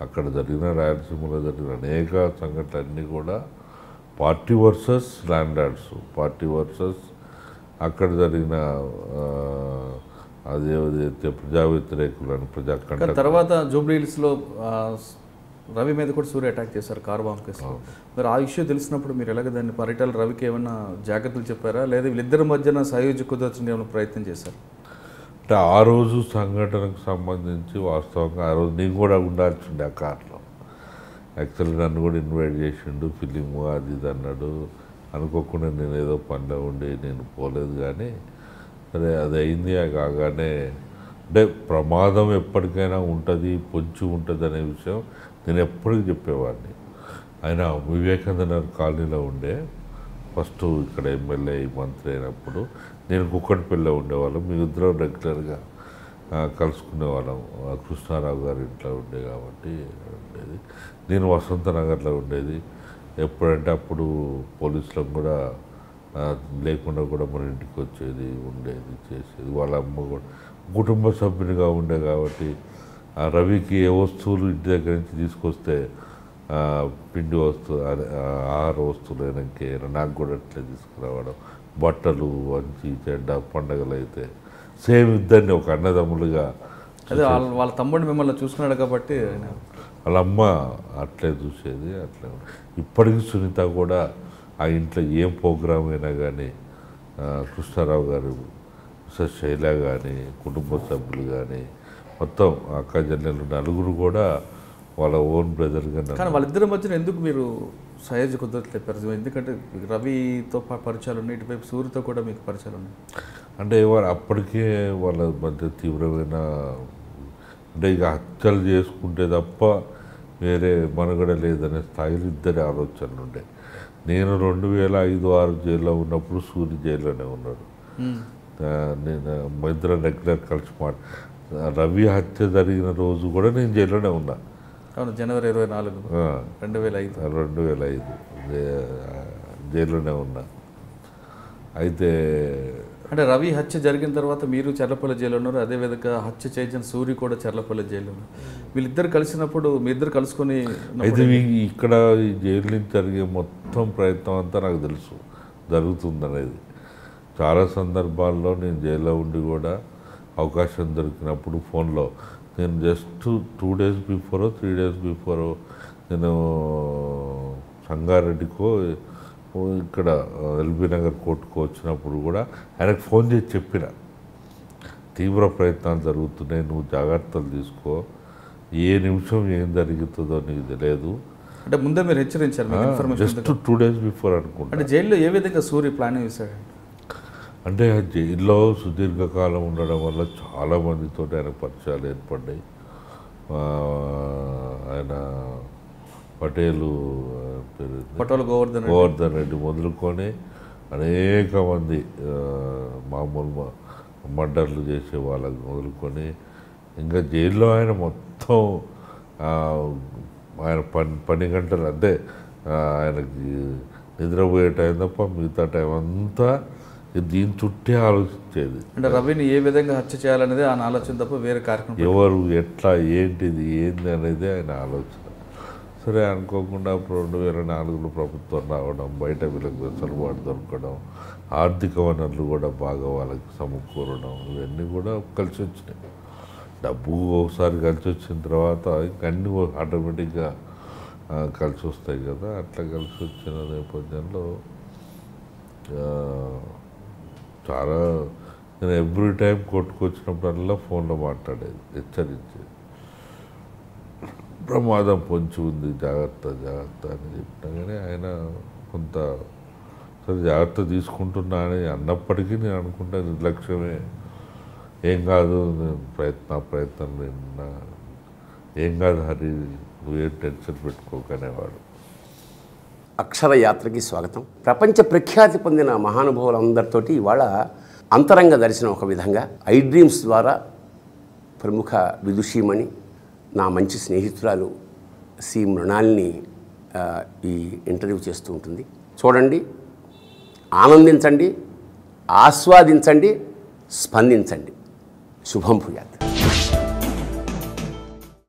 అక్కడ జరిగిన రాయలసీమలో జరిగిన అనేక సంఘటనలన్నీ కూడా party versus landlords, party versus అక్కడ జరిగిన అదేదైతే ప్రజా వ్యతిరేకులను ప్రజాకంట. తర్వాత జూబ్లీహిల్స్లో రవి మీద కూడా సూర్య అటాక్ చేశారు కార్ బాంబ్ కేసులో. మరి ఆ విషయం తెలిసినప్పుడు మీరు ఎలాగ దాన్ని పరిటాల రవికి ఏమైనా జాగ్రత్తలు చెప్పారా, లేదా వీళ్ళిద్దరి మధ్యన సహయోజ కుదర్చని ఏమైనా ప్రయత్నం చేశారు? అంటే ఆ రోజు సంఘటనకు సంబంధించి వాస్తవంగా ఆ రోజు నేను కూడా ఉండాల్సిండే ఆ కార్లో. యాక్చువల్లీ నన్ను కూడా ఇన్వైట్ చేసిండు, ఫిలిము అది ఇది అన్నాడు. అనుకోకుండా నేను ఏదో పనిలో ఉండి నేను పోలేదు. కానీ సరే అది అయింది కాగానే, అంటే ప్రమాదం ఎప్పటికైనా ఉంటుంది, పొంచి ఉంటుంది అనే విషయం నేను ఎప్పటికీ చెప్పేవాడిని. ఆయన వివేకానందనగర్ కాలనీలో ఉండే ఫస్ట్ ఇక్కడ ఎమ్మెల్యే మంత్రి అయినప్పుడు నేను కుక్కటిపల్లిలో ఉండేవాళ్ళం. మీ ఇద్దరం రెగ్యులర్గా కలుసుకునేవాళ్ళం. కృష్ణారావు గారి ఇంట్లో ఉండే కాబట్టి ఉండేది, నేను వసంతనగర్లో ఉండేది. ఎప్పుడంటే అప్పుడు పోలీసులకు కూడా లేకుండా కూడా మన ఇంటికి వచ్చేది, ఉండేది, చేసేది. వాళ్ళ అమ్మ కూడా కుటుంబ సభ్యునిగా ఉండే కాబట్టి ఆ రవికి ఏ వస్తువులు ఇంటి దగ్గర నుంచి తీసుకొస్తే పిండి వస్తువు, ఆహార వస్తువులు వెనక్కి నాకు కూడా అట్లే తీసుకురావడం, బట్టలు, మంచి చెడ్డ, పండగలు అయితే సేమ్ ఇద్దరిని ఒక అన్నదమ్ములుగా. అదే వాళ్ళ తమ్ముడు మిమ్మల్ని చూసుకున్నాడు కాబట్టి వాళ్ళ అమ్మ అట్లే చూసేది, అట్లే. ఇప్పటికీ సునీత కూడా ఆ ఇంట్లో ఏం ప్రోగ్రాం అయినా కానీ కృష్ణారావు గారు, మిస్సెస్ శైల కానీ, కుటుంబ సభ్యులు కానీ, మొత్తం అక్క జల్లెలు నలుగురు కూడా వాళ్ళ ఓన్ బ్రదర్గా. కానీ వాళ్ళిద్దరి మధ్యన ఎందుకు మీరు సహజ కుదరట్లు చెప్పారు? ఎందుకంటే రవితో పరిచయాలు ఉన్నాయి, ఇటువైపు సూర్యతో కూడా మీకు పరిచయాలు ఉన్నాయి. అంటే వాళ్ళు అప్పటికే వాళ్ళ మధ్య తీవ్రమైన, అంటే ఇక హత్యలు చేసుకుంటే తప్ప వేరే మనుగడ లేదనే స్థాయిలో ఇద్దరి ఆలోచనలు ఉండే. నేను 2005-06 జైల్లో ఉన్నప్పుడు సూర్య జైల్లోనే ఉన్నాడు. నేను మధ్య రెగ్యులర్ కలిసి రవి హత్య జరిగిన రోజు కూడా నేను జైల్లోనే ఉన్నా. అవును, జనవరి 24 2005 జైల్లోనే ఉన్నా. అయితే అంటే రవి హత్య జరిగిన తర్వాత మీరు చర్లపల్లి జైల్లో ఉన్నారు, అదేవిధంగా హత్య చేసిన సూర్య కూడా చర్లపల్లి జైల్లో ఉన్నారు. వీళ్ళిద్దరు కలిసినప్పుడు మీరిద్దరు కలుసుకొని అయితే ఇక్కడ ఈ జైలు నుంచి జరిగే మొత్తం ప్రయత్నం అంతా నాకు తెలుసు జరుగుతుందనేది. చాలా సందర్భాల్లో నేను జైల్లో ఉండి కూడా అవకాశం దొరికినప్పుడు ఫోన్లో నేను just 2 days before 3 days before నేను సంగారెడ్డికో ఇక్కడ ఎల్బీ నగర్ కోర్టుకు వచ్చినప్పుడు కూడా ఆయనకు ఫోన్ చేసి చెప్పిన, తీవ్ర ప్రయత్నాలు జరుగుతున్నాయి, నువ్వు జాగ్రత్తలు తీసుకో, ఏ నిమిషం ఏం జరుగుతుందో నీకు తెలియదు. అంటే ముందే మీరు హెచ్చరించారు జస్ట్ 2 days before అనుకుంటా. అంటే జైల్లో ఏ విధంగా సూర్య ప్లానింగ్ చేశాడు అంటే జైల్లో సుదీర్ఘకాలం ఉండడం వల్ల చాలామందితో ఆయన పరిచయాలు ఏర్పడ్డాయి. ఆయన గోవర్ధన్ రెడ్డి మొదలుకొని అనేక మంది మామూలు మర్డర్లు చేసే వాళ్ళకి మొదలుకొని ఇంకా జైల్లో ఆయన మొత్తం ఆయన పని గంటలు అంటే ఆయనకి నిద్రపోయే టైం తప్ప మిగతా టైం అంతా దీని చుట్టే ఆలోచించేది. అంటే రవిని ఏ విధంగా హత్య చేయాలనేది ఆయన ఆలోచన తప్ప వేరే కార్యక్రమం, ఎవరు ఎట్లా ఏంటిది ఏంది అనేది ఆయన ఆలోచన. సరే అనుకోకుండా 2004లో ప్రభుత్వం రావడం, బయట వీళ్ళకి వెసులుబాటు దొరకడం, ఆర్థిక వనరులు కూడా బాగా వాళ్ళకి సమకూరడం, ఇవన్నీ కూడా కలిసి వచ్చినాయి. డబ్బు ఒకసారి కలిసి వచ్చిన తర్వాత అన్నీ ఆటోమేటిక్గా కలిసి వస్తాయి కదా. అట్లా కలిసి వచ్చిన నేపథ్యంలో చాలా నేను ఎవ్రీ టైం కొట్టుకొచ్చినప్పుడల్లా ఫోన్లో మాట్లాడేది, హెచ్చరించేది, ప్రమాదం పొంచి ఉంది, జాగ్రత్త జాగ్రత్త అని చెప్పినా కానీ ఆయన కొంత సరే జాగ్రత్త తీసుకుంటున్నా అని అన్నప్పటికీ నేను అనుకుంటా నిర్లక్ష్యమే, ఏం కాదు, నేను ప్రయత్నం నిన్న ఏం కాదు హరి, నువ్వే టెన్షన్ పెట్టుకోకనేవాడు. అక్షర యాత్రకి స్వాగతం. ప్రపంచ ప్రఖ్యాతి పొందిన మహానుభావులందరితోటి ఇవాళ అంతరంగ దర్శనం ఒక విధంగా ఐ డ్రీమ్స్ ద్వారా ప్రముఖ విదుషీమణి, నా మంచి స్నేహితురాలు సి మృణాల్ని ఈ ఇంటర్వ్యూ చేస్తూ ఉంటుంది. చూడండి, ఆనందించండి, ఆస్వాదించండి, స్పందించండి. శుభం భూయాత్.